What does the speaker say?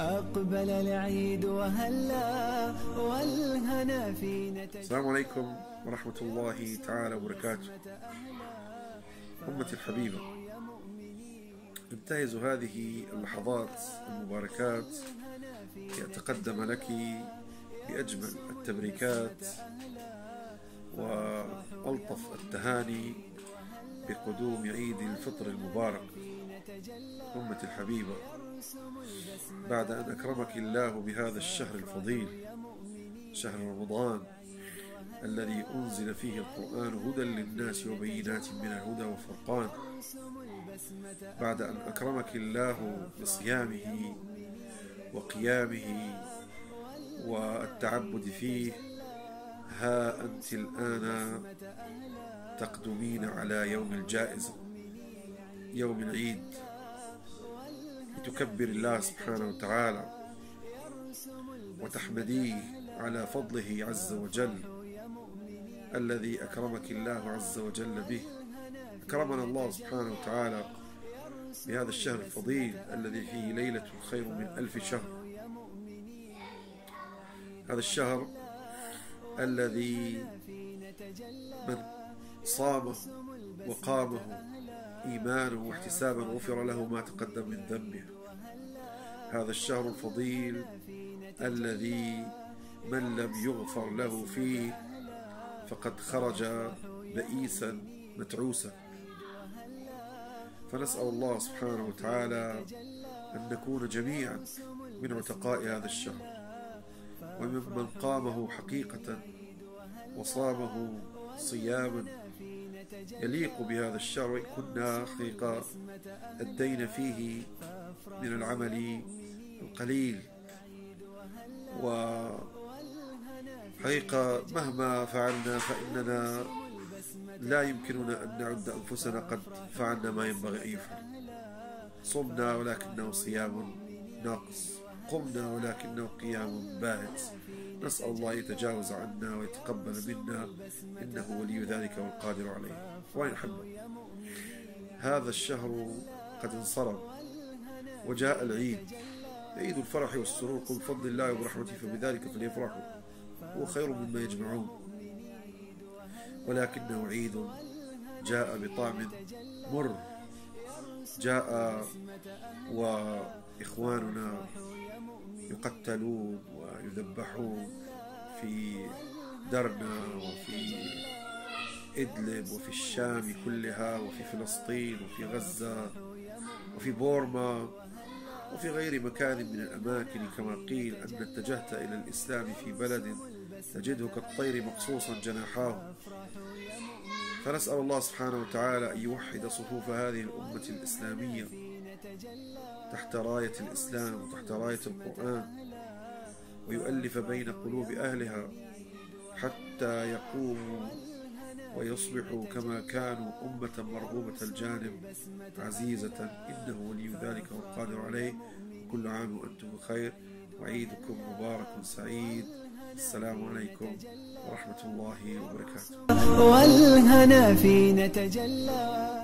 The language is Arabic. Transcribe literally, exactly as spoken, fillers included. أقبل العيد وهلا والهنا فينا. السلام عليكم ورحمة الله تعالى وبركاته. أمتي الحبيبة، انتهز هذه اللحظات المباركات لأتقدم لك بأجمل التبريكات وألطف التهاني بقدوم عيد الفطر المبارك. أمتي الحبيبة، بعد أن أكرمك الله بهذا الشهر الفضيل، شهر رمضان الذي أنزل فيه القرآن هدى للناس وبينات من الهدى والفرقان، بعد أن أكرمك الله بصيامه وقيامه والتعبد فيه، ها أنت الآن تقدمين على يوم الجائزة، يوم العيد، لتكبر الله سبحانه وتعالى وتحمديه على فضله عز وجل الذي أكرمك الله عز وجل به. أكرمنا الله سبحانه وتعالى بهذا الشهر الفضيل الذي فيه ليلة خير من ألف شهر، هذا الشهر الذي من صامه وقامه إيمانا واحتسابا غفر له ما تقدم من ذنبه، هذا الشهر الفضيل الذي من لم يغفر له فيه فقد خرج بئيسا متعوسا. فنسأل الله سبحانه وتعالى أن نكون جميعا من عتقاء هذا الشهر وممن قامه حقيقة وصامه صياما يليق بهذا الشهر، وإن كنا حقيقة أدينا فيه من العمل القليل، وحقيقة مهما فعلنا فإننا لا يمكننا أن نعد أنفسنا قد فعلنا ما ينبغي أن يفعل. صمنا ولكنه صيام ناقص، قمنا ولكنه قيام باهت. نسأل الله يتجاوز عنا ويتقبل منا، إنه ولي ذلك والقادر عليه. وإن حب هذا الشهر قد انصرم وجاء العيد، عيد الفرح والسرور، قل بفضل الله وبرحمته فبذلك فليفرحوا هو خير مما يجمعون، ولكنه عيد جاء بطعم مر، جاء وإخواننا يقتلون ويذبحون في درنا وفي إدلب وفي الشام كلها وفي فلسطين وفي غزة وفي بورما وفي غير مكان من الأماكن. كما قيل أن اتجهت إلى الإسلام في بلد تجده كالطير مقصوصا جناحاه. فنسأل الله سبحانه وتعالى أن يوحد صفوف هذه الأمة الإسلامية تحت راية الإسلام وتحت راية القرآن، ويؤلف بين قلوب أهلها حتى يقوموا ويصبحوا كما كانوا أمة مرغوبة الجانب عزيزة، إنه ولي ذلك والقادر عليه. كل عام وأنتم بخير، وعيدكم مبارك سعيد. السلام عليكم ورحمة الله وبركاته. والهنا فينا تجلى.